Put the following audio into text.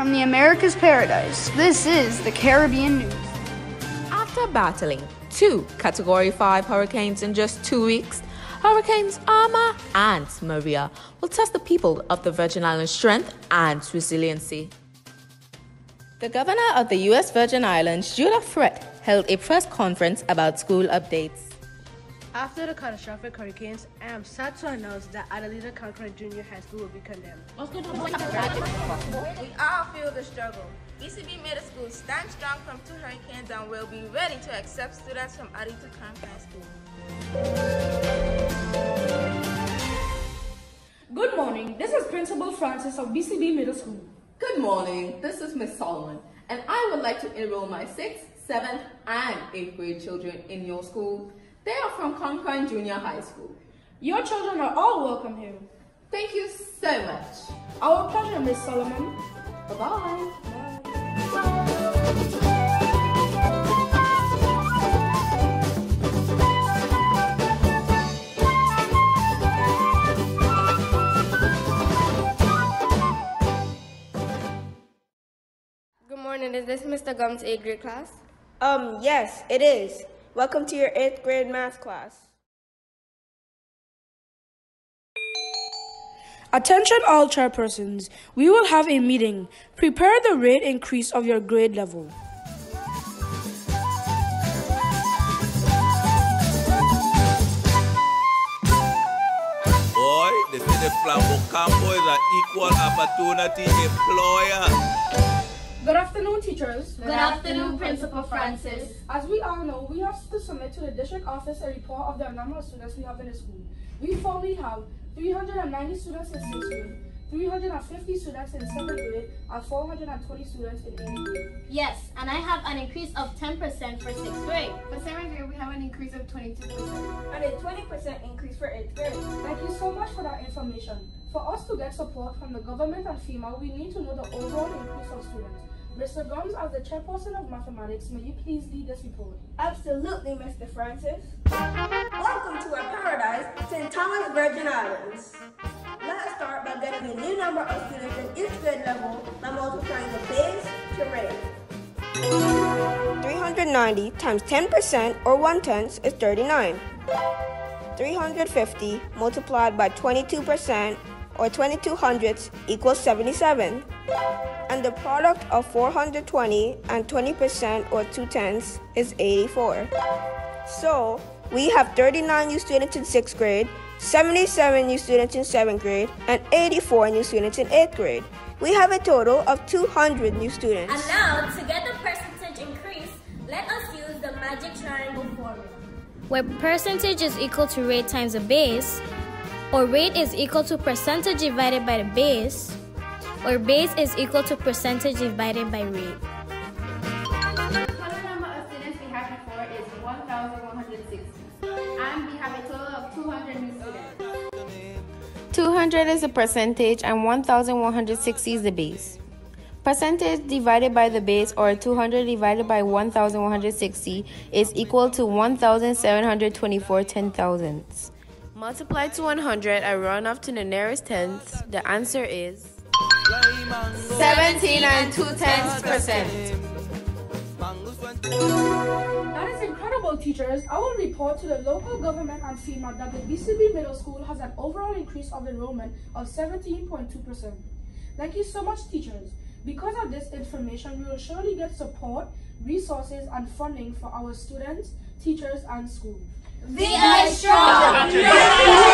from the America's Paradise, this is the Caribbean News. After battling two Category 5 hurricanes in just 2 weeks, Hurricanes Irma and Maria will test the people of the Virgin Islands' strength and resiliency. The governor of the U.S. Virgin Islands, Julia Frett, held a press conference about school updates. After the catastrophic hurricanes, I am sad to announce that Adelita Conklin Junior High School will be condemned. We all feel the struggle. BCB Middle School stands strong from two hurricanes and will be ready to accept students from Adelita Conklin School. Good morning, this is Principal Francis of BCB Middle School. Good morning, this is Ms. Solomon, and I would like to enroll my 6th, 7th, and 8th grade children in your school. They are from Concord Junior High School. Your children are all welcome here. Thank you so much. Our pleasure, Miss Solomon. Bye-bye. Good morning. Is this Mr. Gumbs' 8th grade class? Yes, it is. Welcome to your 8th grade math class. Attention all chairpersons, we will have a meeting. Prepare the rate increase of your grade level. Boy, they say the Flambo Campo is an equal opportunity employer. Good afternoon, teachers. Good afternoon, Principal Francis. As we all know, we have to submit to the district office a report of the number of students we have in the school. We formally have 390 students in 6th grade, 350 students in 7th grade, and 420 students in 8th grade. Yes, and I have an increase of 10% for 6th grade. For 7th grade, we have an increase of 22%. And a 20% increase for 8th grade. Thank you so much for that information. For us to get support from the government and FEMA, we need to know the overall increase of students. Mr. Gumbs, as the chairperson of mathematics, may you please lead this report? Absolutely, Mr. Francis. Welcome to our paradise, St. Thomas, Virgin Islands. Let us start by getting a new number of students in each grade level by multiplying the base to range. 390 times 10% or 1/10 is 39. 350 multiplied by 22% or 22/100 equals 77, and the product of 420 and 20% or 2/10 is 84. So we have 39 new students in 6th grade, 77 new students in 7th grade, and 84 new students in 8th grade. We have a total of 200 new students. And now, to get the percentage increase, let us use the magic triangle formula, where percentage is equal to rate times the base, or rate is equal to percentage divided by the base, or base is equal to percentage divided by rate. The total number of students we have before is 1,160, and we have a total of 200 new students. 200 is the percentage and 1,160 is the base. Percentage divided by the base, or 200 divided by 1,160, is equal to 1,724 ten-thousandths. Multiply to 100 and round off to the nearest tenth. The answer is 17 2/10%. That is incredible, teachers. I will report to the local government and FEMA that the BCB Middle School has an overall increase of enrollment of 17.2%. Thank you so much, teachers. Because of this information, we will surely get support, resources, and funding for our students, teachers, and school. VIStrong!